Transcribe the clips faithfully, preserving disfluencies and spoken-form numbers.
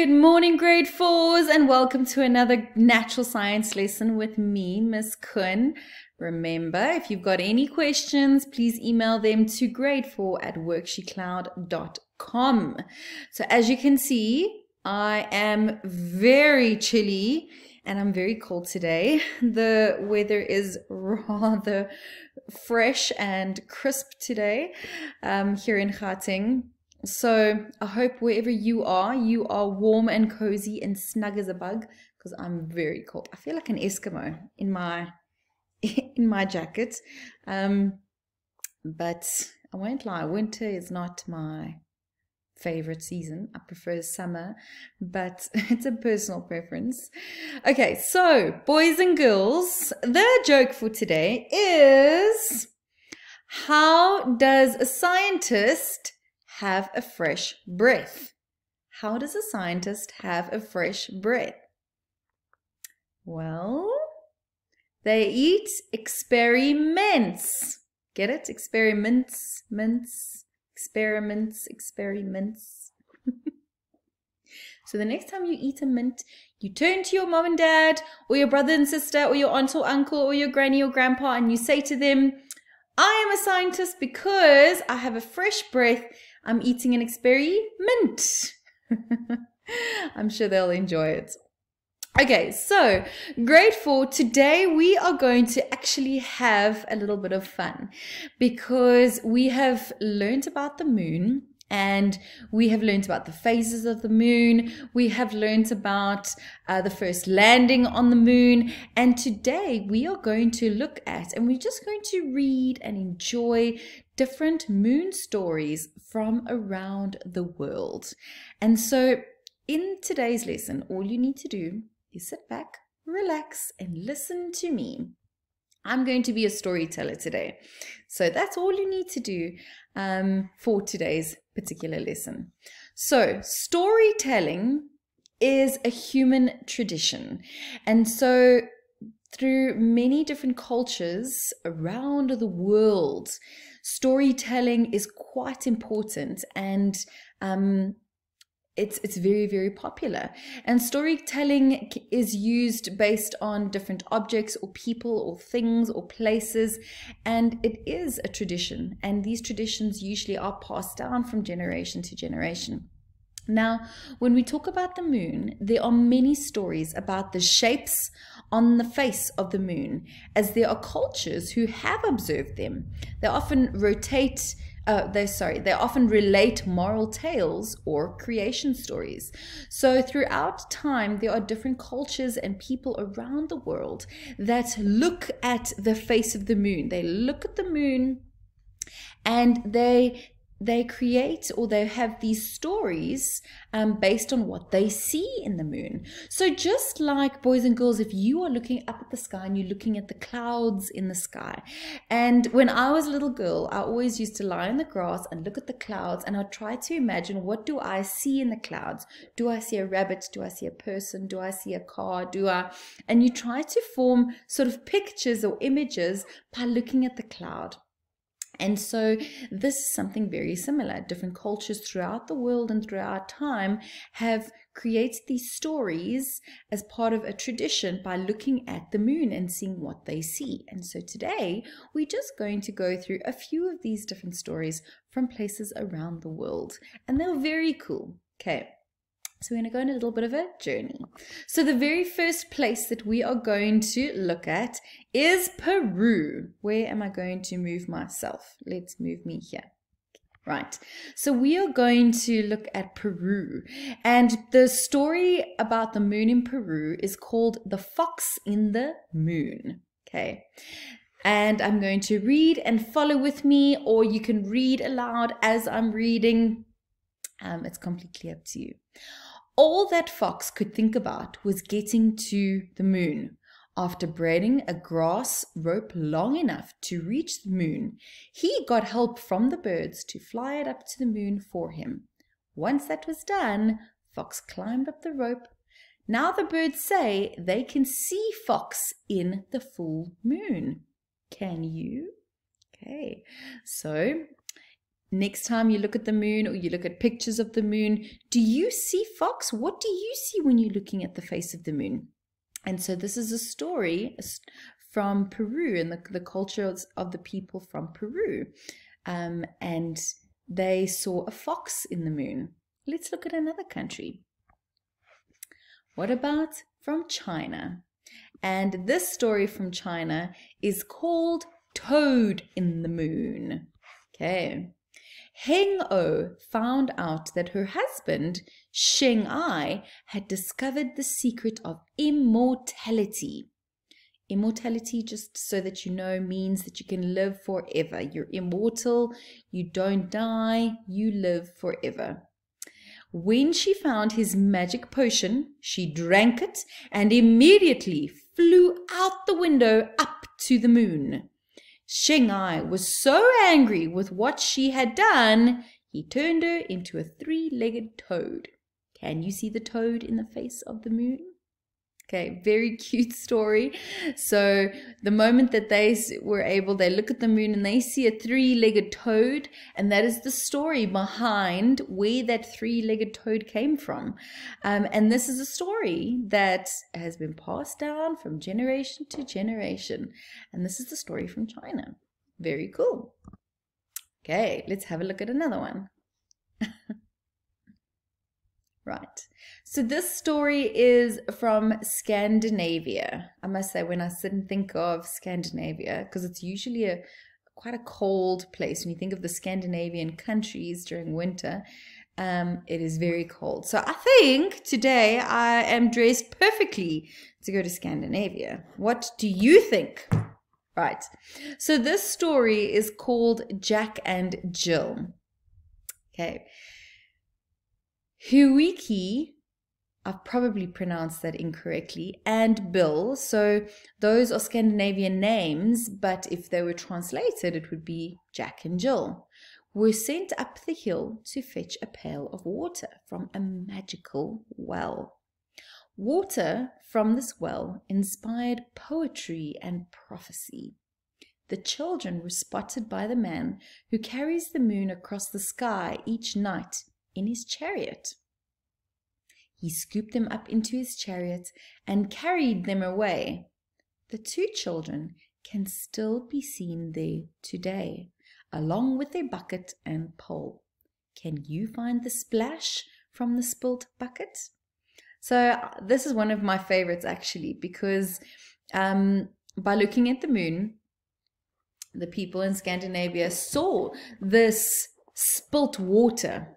Good morning, grade fours, and welcome to another natural science lesson with me, Miss Kuhn. Remember, if you've got any questions, please email them to grade four at worksheet cloud dot com. So as you can see, I am very chilly and I'm very cold today. The weather is rather fresh and crisp today um, here in Gauteng. So I hope wherever you are, you are warm and cozy and snug as a bug, because I'm very cold. I feel like an Eskimo in my in my jacket. Um, but I won't lie, winter is not my favorite season. I prefer summer, but it's a personal preference. Okay, so boys and girls, the joke for today is, how does a scientist have a fresh breath? How does a scientist have a fresh breath? Well, they eat experiments. Get it? Experiments, mints, experiments, experiments. So the next time you eat a mint, you turn to your mom and dad or your brother and sister or your aunt or uncle or your granny or grandpa and you say to them, I am a scientist because I have a fresh breath. I'm eating an experiment. I'm sure they'll enjoy it. Okay, so grade four, today we are going to actually have a little bit of fun because we have learned about the moon and we have learned about the phases of the moon. We have learned about uh, the first landing on the moon. And today we are going to look at, and we're just going to read and enjoy different moon stories from around the world. And so in today's lesson, all you need to do is sit back, relax, and listen to me. I'm going to be a storyteller today. So that's all you need to do um, for today's particular lesson. So storytelling is a human tradition. And so through many different cultures around the world, storytelling is quite important and um, It's, it's very, very popular. And storytelling is used based on different objects or people or things or places. And it is a tradition. And these traditions usually are passed down from generation to generation. Now, when we talk about the moon, there are many stories about the shapes on the face of the moon, as there are cultures who have observed them. They often rotate Uh, they sorry, they often relate moral tales or creation stories. So throughout time, there are different cultures and people around the world that look at the face of the moon. They look at the moon and they they create or they have these stories um, based on what they see in the moon. So just like boys and girls, if you are looking up at the sky and you're looking at the clouds in the sky. And when I was a little girl, I always used to lie on the grass and look at the clouds and I'd try to imagine, what do I see in the clouds? Do I see a rabbit? Do I see a person? Do I see a car? Do I? And you try to form sort of pictures or images by looking at the cloud. And so this is something very similar. Different cultures throughout the world and throughout time have created these stories as part of a tradition by looking at the moon and seeing what they see. And so today we're just going to go through a few of these different stories from places around the world. And they're very cool. Okay. So we're going to go on a little bit of a journey. So the very first place that we are going to look at is Peru. Where am I going to move myself? Let's move me here. Right. So we are going to look at Peru. And the story about the moon in Peru is called The Fox in the Moon. Okay. And I'm going to read and follow with me, or you can read aloud as I'm reading. Um, it's completely up to you. All that fox could think about was getting to the moon. After braiding a grass rope long enough to reach the moon, he got help from the birds to fly it up to the moon for him. Once that was done, Fox climbed up the rope. Now the birds say they can see Fox in the full moon. Can you? Okay, so next time you look at the moon or you look at pictures of the moon, do you see fox? What do you see when you're looking at the face of the moon? And so this is a story from Peru and the, the cultures of the people from Peru. Um, and they saw a fox in the moon. Let's look at another country. What about from China? And this story from China is called Toad in the Moon. Okay. Heng O found out that her husband, Sheng Ai, had discovered the secret of immortality. Immortality, just so that you know, means that you can live forever. You're immortal, you don't die, you live forever. When she found his magic potion, she drank it and immediately flew out the window up to the moon. Sheng Ai was so angry with what she had done, he turned her into a three-legged toad. Can you see the toad in the face of the moon? Okay, very cute story. So the moment that they were able, they look at the moon and they see a three-legged toad, and that is the story behind where that three-legged toad came from. Um, and this is a story that has been passed down from generation to generation. And this is the story from China. Very cool. Okay, let's have a look at another one. Right. So this story is from Scandinavia. I must say, when I sit and think of Scandinavia, because it's usually a quite a cold place. When you think of the Scandinavian countries during winter, um, it is very cold. So I think today I am dressed perfectly to go to Scandinavia. What do you think? Right. So this story is called Jack and Jill. Okay. Huiki, I've probably pronounced that incorrectly, and Bill. So those are Scandinavian names, but if they were translated, it would be Jack and Jill, were sent up the hill to fetch a pail of water from a magical well. Water from this well inspired poetry and prophecy. The children were spotted by the man who carries the moon across the sky each night in his chariot. He scooped them up into his chariot and carried them away. The two children can still be seen there today, along with their bucket and pole. Can you find the splash from the spilt bucket? So this is one of my favorites, actually, because um, by looking at the moon, the people in Scandinavia saw this spilt water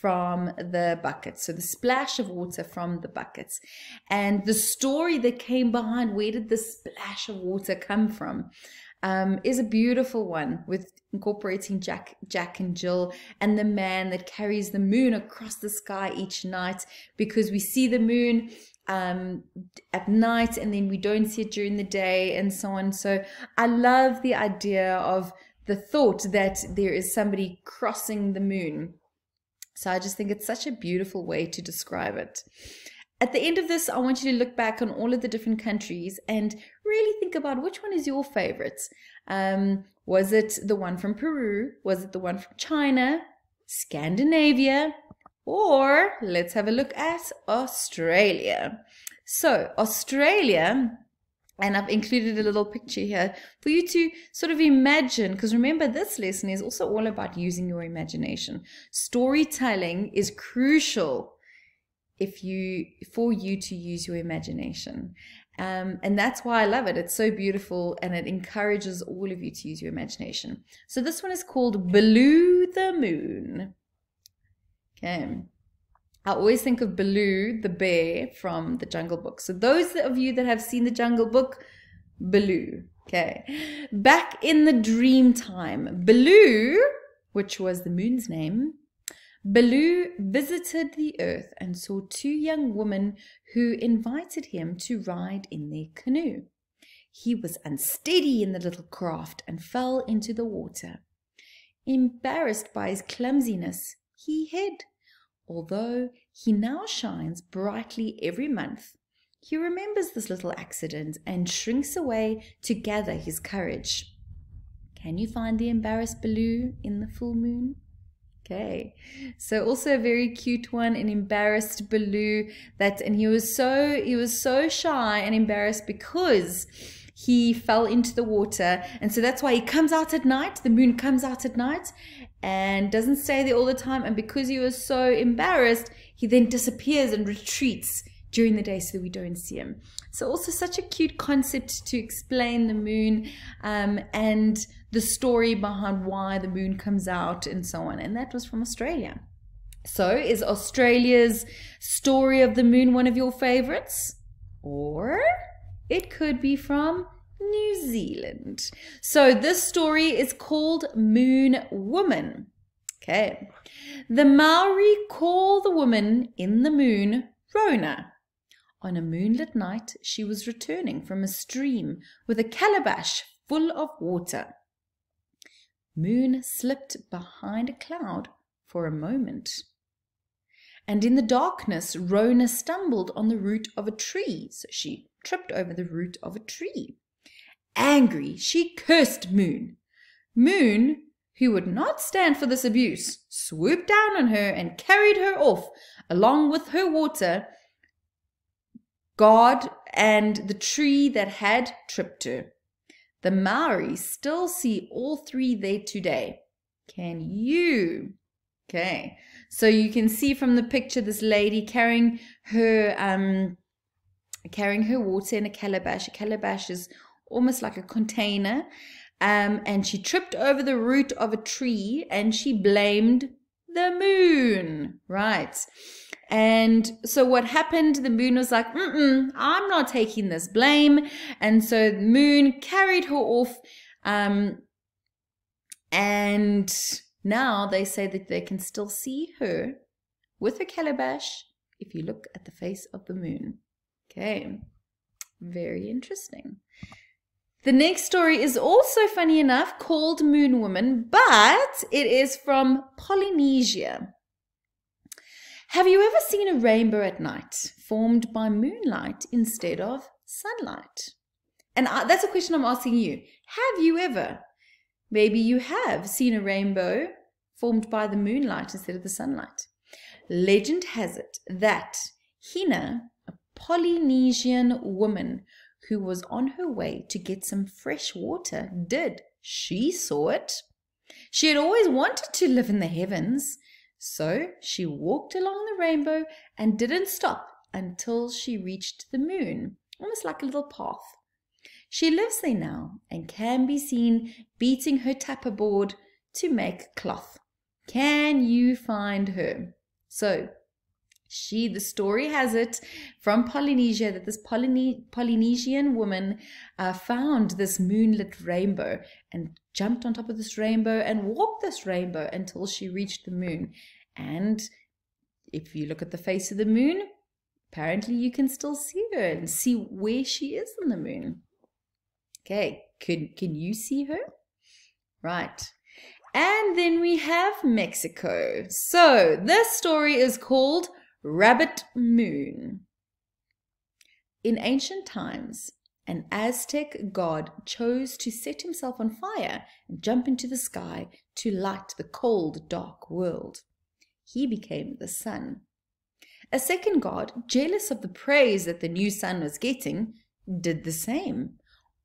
from the buckets, so the splash of water from the buckets, and the story that came behind where did the splash of water come from um, is a beautiful one, with incorporating Jack, Jack and Jill and the man that carries the moon across the sky each night, because we see the moon um, at night and then we don't see it during the day and so on. So I love the idea of the thought that there is somebody crossing the moon. So I just think it's such a beautiful way to describe it. At the end of this, I want you to look back on all of the different countries and really think about which one is your favorite. Um, was it the one from Peru? Was it the one from China? Scandinavia? Or let's have a look at Australia. So Australia, and I've included a little picture here for you to sort of imagine, because remember, this lesson is also all about using your imagination. Storytelling is crucial if you for you to use your imagination. Um, and that's why I love it. It's so beautiful, and it encourages all of you to use your imagination. So this one is called Baloo the Moon. Okay. I always think of Baloo, the bear from the Jungle Book. So those of you that have seen the Jungle Book, Baloo. Okay. Back in the dream time, Baloo, which was the moon's name, Baloo visited the earth and saw two young women who invited him to ride in their canoe. He was unsteady in the little craft and fell into the water. Embarrassed by his clumsiness, he hid. Although he now shines brightly every month, he remembers this little accident and shrinks away to gather his courage. Can you find the embarrassed Baloo in the full moon? Okay, so also a very cute one, an embarrassed Baloo. That, and he was so he was so shy and embarrassed because he fell into the water, and so that's why he comes out at night. The moon comes out at night and doesn't stay there all the time. And because he was so embarrassed, he then disappears and retreats during the day so that we don't see him. So also such a cute concept to explain the moon um, and the story behind why the moon comes out and so on. And that was from Australia. So is Australia's story of the moon one of your favorites? Or it could be from New Zealand. So this story is called Moon Woman. Okay. The Maori call the woman in the moon Rona. On a moonlit night, she was returning from a stream with a calabash full of water. Moon slipped behind a cloud for a moment, and in the darkness, Rona stumbled on the root of a tree, so she tripped over the root of a tree. Angry, she cursed Moon. Moon, who would not stand for this abuse, swooped down on her and carried her off, along with her water, god, and the tree that had tripped her. The Maori still see all three there today. Can you? Okay, so you can see from the picture this lady carrying her um, carrying her water in a calabash. A calabash is almost like a container, um, and she tripped over the root of a tree, and she blamed the moon, right? And so what happened, the moon was like, mm-mm, I'm not taking this blame. And so the moon carried her off, um, and now they say that they can still see her with her calabash if you look at the face of the moon. Okay, very interesting. The next story is also, funny enough, called Moon Woman, but it is from Polynesia. Have you ever seen a rainbow at night formed by moonlight instead of sunlight? And I, that's a question I'm asking you. Have you ever? Maybe you have seen a rainbow formed by the moonlight instead of the sunlight. Legend has it that Hina, a Polynesian woman, who was on her way to get some fresh water, did. She saw it. She had always wanted to live in the heavens, so she walked along the rainbow and didn't stop until she reached the moon, almost like a little path. She lives there now and can be seen beating her tapper board to make cloth. Can you find her? So she, the story has it from Polynesia that this Polyne Polynesian woman uh, found this moonlit rainbow and jumped on top of this rainbow and walked this rainbow until she reached the moon. And if you look at the face of the moon, apparently you can still see her and see where she is in the moon. Okay, can, can you see her? Right. And then we have Mexico. So this story is called Rabbit Moon. In ancient times, an Aztec god chose to set himself on fire and jump into the sky to light the cold, dark world. He became the sun. A second god, jealous of the praise that the new sun was getting, did the same.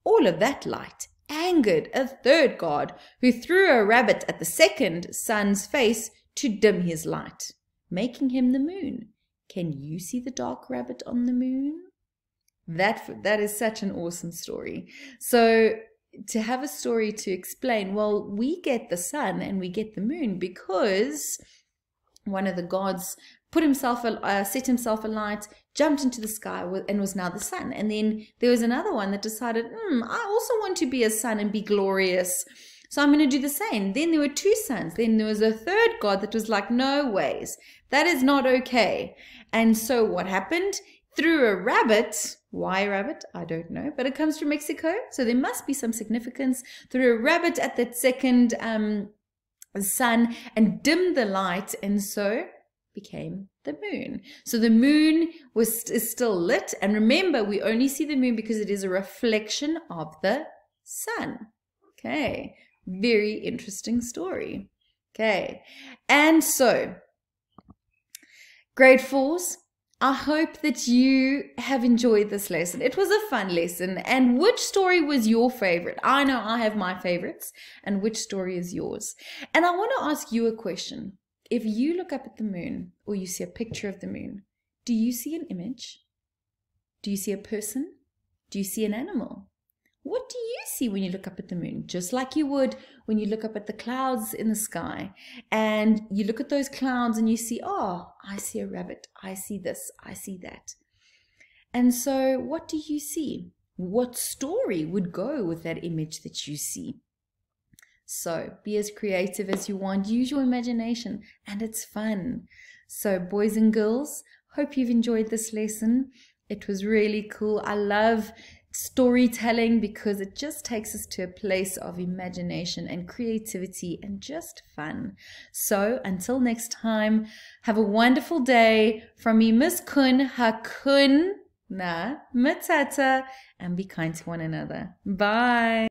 All of that light angered a third god, who threw a rabbit at the second sun's face to dim his light, making him the moon. Can you see the dark rabbit on the moon? That, that is such an awesome story. So to have a story to explain, well, we get the sun and we get the moon because one of the gods put himself, uh, set himself alight, jumped into the sky and was now the sun. And then there was another one that decided, hmm, I also want to be a sun and be glorious, so I'm going to do the same. Then there were two suns. Then there was a third god that was like, no ways, that is not okay. And so what happened? Through a rabbit, why a rabbit? I don't know, but it comes from Mexico, so there must be some significance. Threw a rabbit at that second um, sun and dimmed the light, and so became the moon. So the moon was is still lit. And remember, we only see the moon because it is a reflection of the sun. Okay. Very interesting story. Okay, and so grade fours, I hope that you have enjoyed this lesson. It was a fun lesson. And which story was your favorite? I know I have my favorites. And which story is yours? And I want to ask you a question. If you look up at the moon or you see a picture of the moon, do you see an image? Do you see a person? Do you see an animal? What do you see when you look up at the moon? Just like you would when you look up at the clouds in the sky and you look at those clouds and you see, oh, I see a rabbit, I see this, I see that. And so what do you see? What story would go with that image that you see? So be as creative as you want. Use your imagination, and it's fun. So boys and girls, hope you've enjoyed this lesson. It was really cool. I love storytelling because it just takes us to a place of imagination and creativity and just fun. So until next time, have a wonderful day from me, Miss Kuhn. Hakuna matata, and be kind to one another. Bye.